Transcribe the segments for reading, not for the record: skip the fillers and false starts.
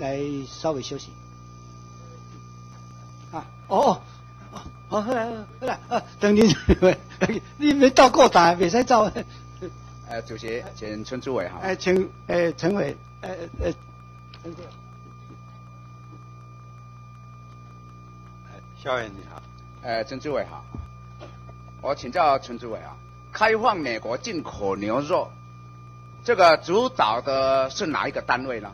来稍微休息。啊，哦哦，好，来啊，等您，你没到过站，未使走。主席，请陈主委哈。请陈委，肖委你好。陈主委好，我请教陈主委啊，开放美国进口牛肉，这个主导的是哪一个单位呢？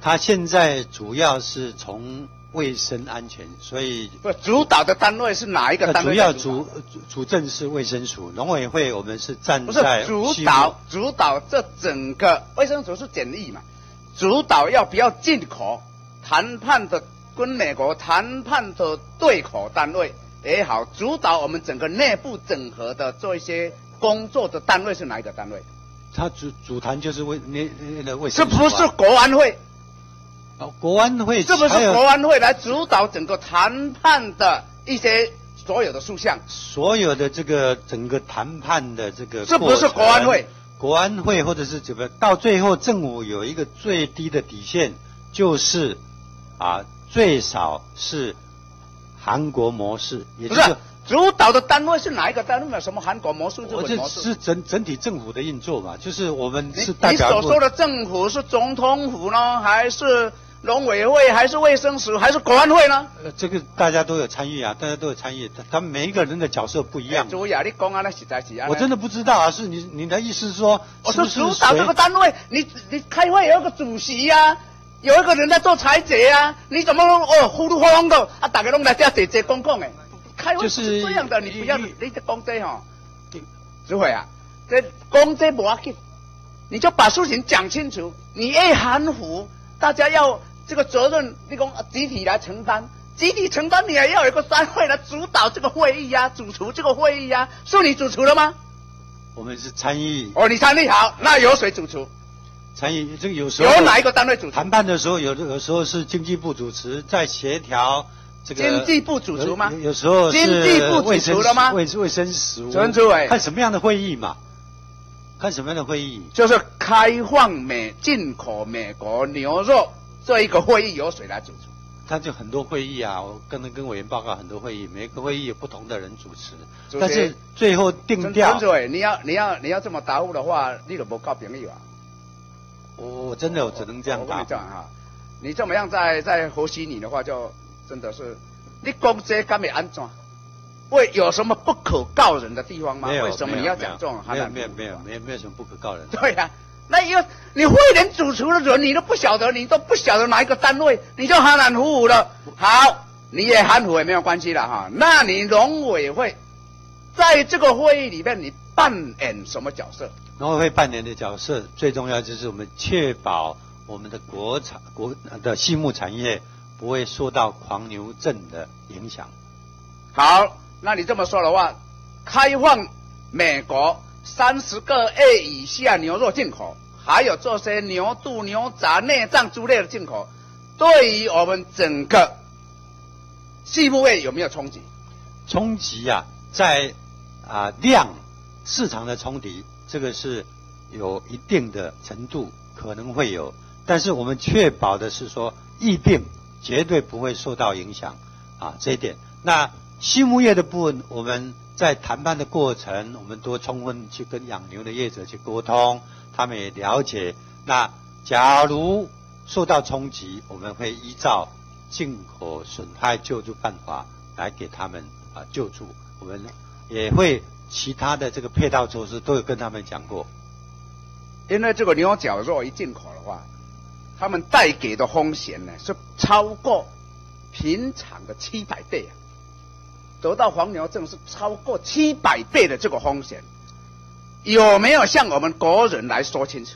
他现在主要是从卫生安全，所以主导的单位是哪一个单位？主政是卫生署，农委会我们是站在主导这整个卫生署是简易嘛，主导要不要进口谈判的跟美国谈判的对口单位也好，主导我们整个内部整合的做一些工作的单位是哪一个单位？ 他主谈就是卫生、啊，是不是国安会？哦，国安会是不是国安会来主导整个谈判的一些所有的事项？所有的这个整个谈判的这个，是不是国安会？国安会或者是怎么？到最后政府有一个最低的底线，就是啊，最少是韩国模式，也就是。 主导的单位是哪一个单位？什么韩国模式？我这是整体政府的运作嘛，就是我们是代表。你所说的政府是总统府呢，还是农委会，还是卫生署，还是国安会呢？这个大家都有参与啊，大家都有参与，他们每一个人的角色不一样。主雅，你讲啊，那实在是啊。我真的不知道啊，是你的意思是说，我说主导这个单位，你开会有一个主席啊。 有一个人在做裁决啊，你怎么呼噜晃的啊？大家弄来这样讲的，开会是这样的，你不要你讲这吼，主委啊，这讲这无要紧，你就把事情讲清楚，你越含糊，大家要这个责任，你讲集体来承担，集体承担你也要有一个单位来主导这个会议啊，主持这个会议啊，是你主持了吗？我们是参与。哦，你参与好，那由谁主持？ 参与这个有时候有哪一个单位主持？谈判的时候有时候是经济部主持，在协调这个。经济部主持吗？有时候是经济部主持了吗？卫生署。陈主委，看什么样的会议嘛？看什么样的会议？就是开放进口美国牛肉这一个会议由谁来主持？他就很多会议啊，我跟委员报告很多会议，每个会议有不同的人主持，但是最后定调。陈主委，你要这么答复的话，你就没交朋友啊。 我真的我只能这样打。你这么样在和稀泥的话，就真的是你讲这干没安装，会有什么不可告人的地方吗？为什么你要讲这种？没有什么不可告人。对呀、啊，那因为你会连主持的人你都不晓得，你都不晓得哪一个单位，你就含含糊糊的。好，你也含糊也没有关系了哈。那你农委会在这个会议里面，你扮演什么角色？ 农委会扮演的角色最重要就是我们确保我们的国的畜牧产业不会受到狂牛症的影响。好，那你这么说的话，开放美国30个月以下牛肉进口，还有这些牛肚、牛杂、内脏之类的进口，对于我们整个畜牧业有没有冲击？冲击啊，在量市场的冲击。 这个是有一定的程度可能会有，但是我们确保的是说疫病绝对不会受到影响啊，这一点。那畜牧业的部分，我们在谈判的过程，我们多充分去跟养牛的业者去沟通，他们也了解。那假如受到冲击，我们会依照进口损害救助办法来给他们啊救助，我们也会。 其他的这个配套措施都有跟他们讲过，因为这个牛角肉一进口的话，他们带给的风险呢是超过平常的700倍啊，得到黄牛症是超过700倍的这个风险，有没有向我们国人来说清楚？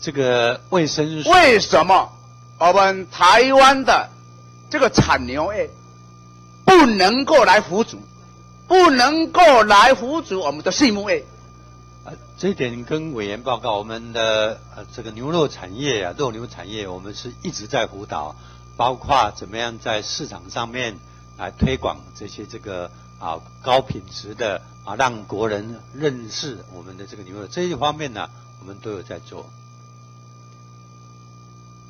这个卫生署为什么我们台湾的这个产牛业不能够来扶足？ 不能够来扶植我们的畜牧业，这一点跟委员报告，我们的这个牛肉产业啊，肉牛产业，我们是一直在辅导，包括怎么样在市场上面来推广这些这个啊高品质的啊，让国人认识我们的这个牛肉，这一方面呢，我们都有在做。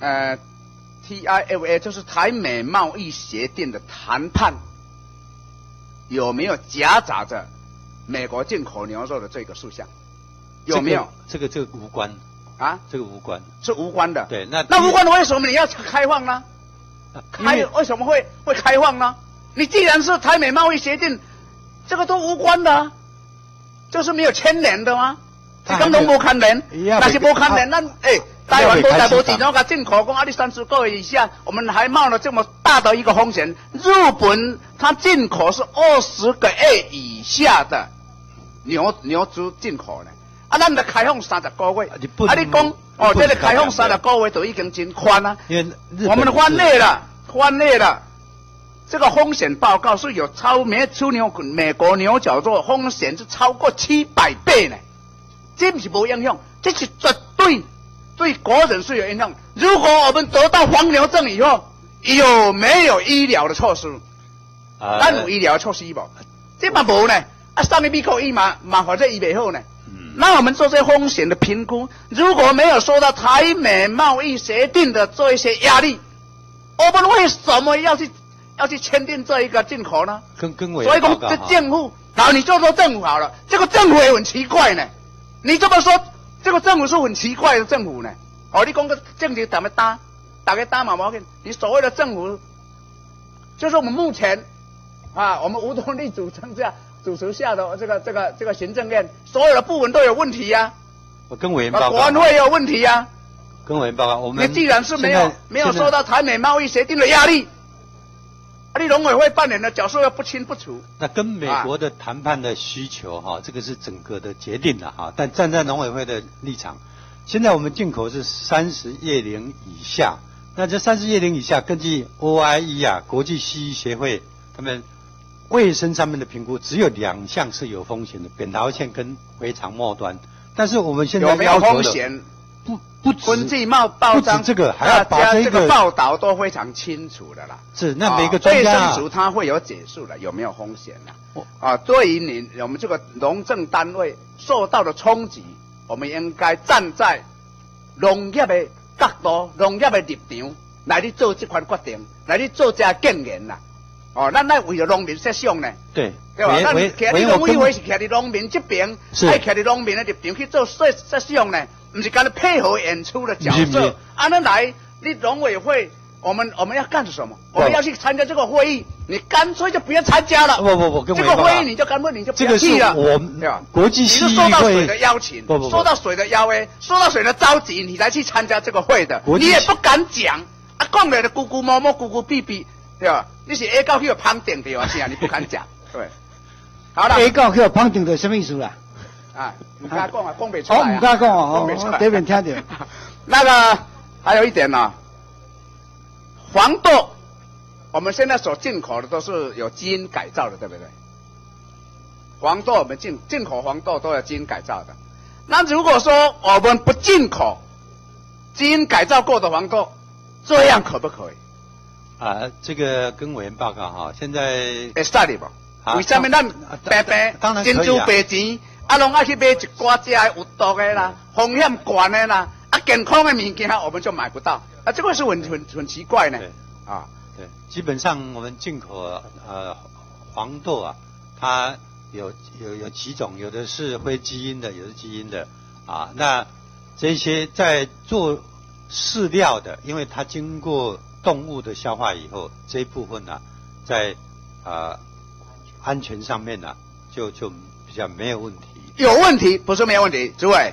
TIFA 就是台美贸易协定的谈判，有没有夹杂着美国进口牛肉的这个事项？有没有？这个无关啊，这个无关是无关的。对，那无关的为什么你要开放呢？为什么会开放呢？你既然是台美贸易协定，这个都无关的、啊，就是没有牵连的吗？你根本无牵连，但是无牵连，那哎。台湾无几种个进口，讲啊，你30个月以下，我们还冒了这么大的一个风险。日本它进口是20个月以下的牛猪进口呢，啊，咱的开放30个月，啊，你讲哦，这个开放30个月都已经真宽了，因为我们翻内了，这个风险报告是有美国牛角肉风险是超过700倍呢，这不是无影响，这是绝对。对国人是有影响。如果我们得到黄牛症以后，有没有医疗的措施？咱有医疗措施无？这嘛无呢？啊，上面闭口医嘛反正医不好呢。那我们做这风险的评估，如果没有受到台美贸易协定的做一些压力，我们为什么要去签订这一个进口呢？所以讲这政府，然后你就说政府好了，这个政府也很奇怪呢。你这么说。这个政府是很奇怪的政府呢，哦，你讲个政治怎么搭，大概搭嘛毛病？你所谓的政府，就是我们目前，啊，我们无动力主持下的这个行政院，所有的部门都有问题呀、啊。我跟委员报告。国安会也有问题呀、啊。跟委员报告，我们。你既然是没有受到台美贸易协定的压力，你农委会扮演的角色又不清不楚。那跟美国的谈判的需求哈、啊，这个是整个的决定了哈。但站在农委会的立场，现在我们进口是30/0以下，那这30/0以下，根据 OIE 啊国际西医协会他们卫生上面的评估，只有2项是有风险的，扁桃腺跟回肠末端。但是我们现在要求的有没有风险？不止国际报章，这个还要把这个报道都非常清楚的啦。是，那每个专家、啊，卫生署他会有解释的，有没有风险呢、啊？啊，对于你我们这个农政单位受到的冲击，我们应该站在农业的角度、农业的立场来去做这款决定，来去做这建言啦。哦，咱来为了农民设想呢。对。对吧？咱徛伫农委会是徛伫农民这边，爱徛伫农民的立场去做设想呢。不是干的配合演出的角色，啊，那来，你农委会，我们要干什么？我们要去参加这个会议，你干脆就不要参加了。不，这个会议你就干脆你就不要去了，对吧？国际西医会，你是受到水的邀请，受到水的邀约，受到水的召集，你才去参加这个会的，你也不敢讲，啊，讲来的咕咕摸摸，咕咕哔哔，对吧？你是 A 告去旁顶的啊，是啊，你不敢讲，对。好了 ，A 告去旁顶的什么意思啦？啊，唔敢讲啊，讲不出来啊。我唔敢讲哦，我这边听到。那个还有一点呢、啊，黄豆，我们现在所进口的都是有基因改造的，对不对？黄豆我们进口黄豆都有基因改造的。那如果说我们不进口基因改造过的黄豆，这样可不可以？啊，这个跟委员报告哈，现在。哎，啥哩不？为什么咱白珍珠白钱？啊，拢爱去买一寡只有毒的啦、风险高的啦、啊健康的物件，我们就买不到。啊，这个是很奇怪呢。啊，对，基本上我们进口黄豆啊，它有几种，有的是非基因的，有的基因的啊。那这些在做饲料的，因为它经过动物的消化以后，这一部分呢、啊，在安全上面呢、啊，就比较没有问题。有问题不是没有问题，诸位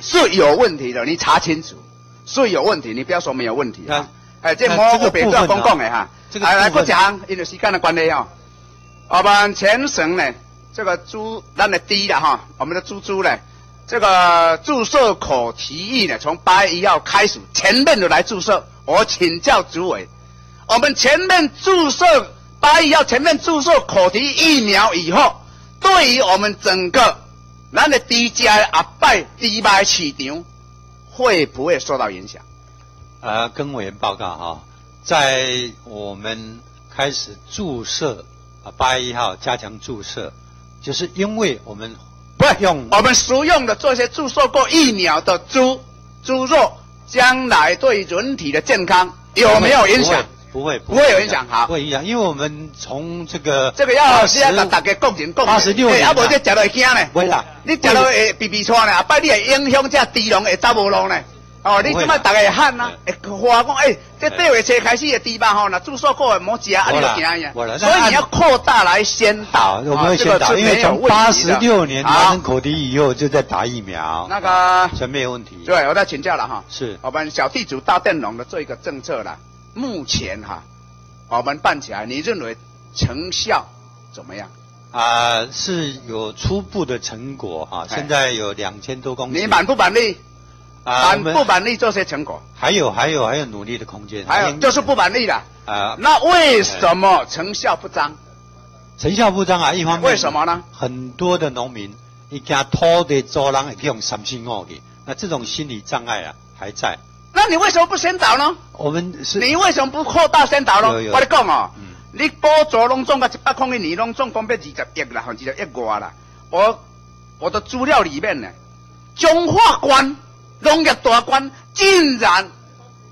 是有问题的，你查清楚是有问题，你不要说没有问题啊！哎，这模糊别做公共的哈。来不讲，因为时间的关系哈。我们全省呢，这个猪咱的低了哈，我们的猪呢，这个注射口蹄疫呢，从8月1号开始全面的来注射。我请教主委，我们全面注射8月1号全面注射口蹄疫苗以后，对于我们整个咱的低价阿拜低卖市场会不会受到影响？跟委员报告哈、哦，在我们开始注射啊8月1号加强注射，就是因为我们不用我们食用的这些注射过疫苗的猪肉，将来对人体的健康有没有影响？不会有影响，好，不会影响，因为我们从这个要先给大家共情，86年，啊无这食落会惊呢？不会啦，你食落会鼻鼻喘呢，啊拜你会影响这猪笼会走无路呢。哦，你即摆大家会喊啊，会话讲，哎，这6月初开始的猪肉吼，那住宿过的莫食，啊你就惊呀。所以你要扩大来先打，我们会先打，因为从86年达成口蹄疫以后就在打疫苗，那个全没有问题。对，我再请教了哈，是我们小地主大佃农的做一个政策啦。 目前哈，我们办起来，你认为成效怎么样？啊，是有初步的成果哈，现在有2000多公顷。你满不满意？啊，不满意这些成果？还有努力的空间。还有就是不满意的啊。那为什么成效不彰？成效不彰啊，一方面为什么呢？很多的农民一家土地租人也用3、4、5个，那这种心理障碍啊还在。 那你为什么不先导呢？我们是，你为什么不扩大先导呢？我咧讲哦，你补助拢总个100公顷，拢总共要20亿啦，20亿外啦。我的资料里面呢，中华关农业大关竟然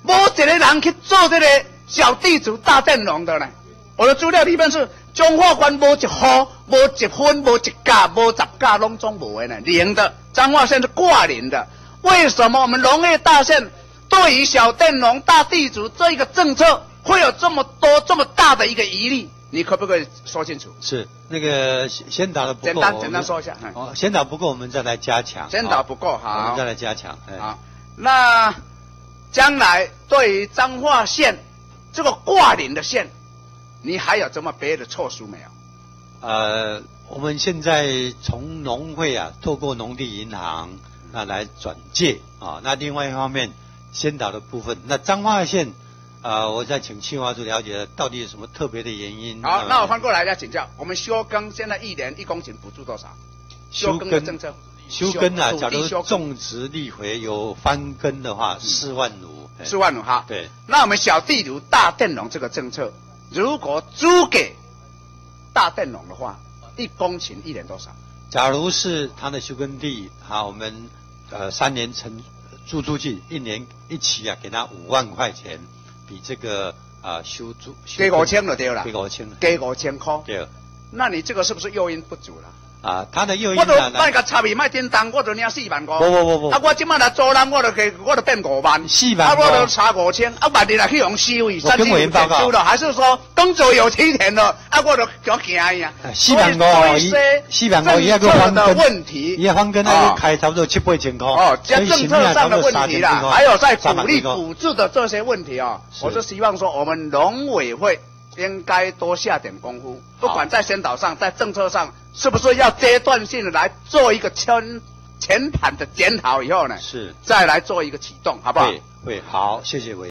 无一个人去做这个小地主大佃农的呢。我的资料里面是中华关无一户、无一分、无一家、无10家，拢总无的呢，零的。彰化县是挂零的。为什么我们农业大县？ 对于小佃农、大地主这一个政策，会有这么多、这么大的一个疑虑，你可不可以说清楚？是那个先导的不够，简单说一下。哦，先导不够，我们再来加强。先导不够，好，我们再来加强。好，那将来对于彰化县这个挂零的县，你还有什么别的措施没有？我们现在从农会啊，透过农地银行那来转借啊，那另外一方面。 先导的部分，那彰化县，我再请企划处了解到底有什么特别的原因。好，那我翻过来再请教，我们休耕现在1年1公顷补助多少？休耕的政策。休耕啊，假如种植立回有翻耕的话，4万5。4万5哈。对。那我们小地主大佃农这个政策，如果租给大佃农的话，1公顷1年多少？假如是他的休耕地，好，我们3年租出去，1年1期啊，给他5万块钱，比这个修租给5000了，对了，给5000块，对。那你这个是不是诱因不足了？啊，他的诱因啊，我都卖个差米卖叮当，我都领4万5。不，啊，我今麦来租人，我都变5万，4万，啊，我都差5000，啊，万一来去用收，我跟委员报告了，还是说工作有7天了，啊，我都脚惊呀。4万5，一个翻跟问题，一个翻跟那个开差不多7、8千块。哦，这政策上的问题啦，还有在鼓励补助的这些问题啊，我是希望说我们农委会。 应该多下点功夫，不管在先导上，在政策上，是不是要阶段性的来做一个全盘的检讨以后呢？是，再来做一个启动，好不好？对，好，谢谢委员。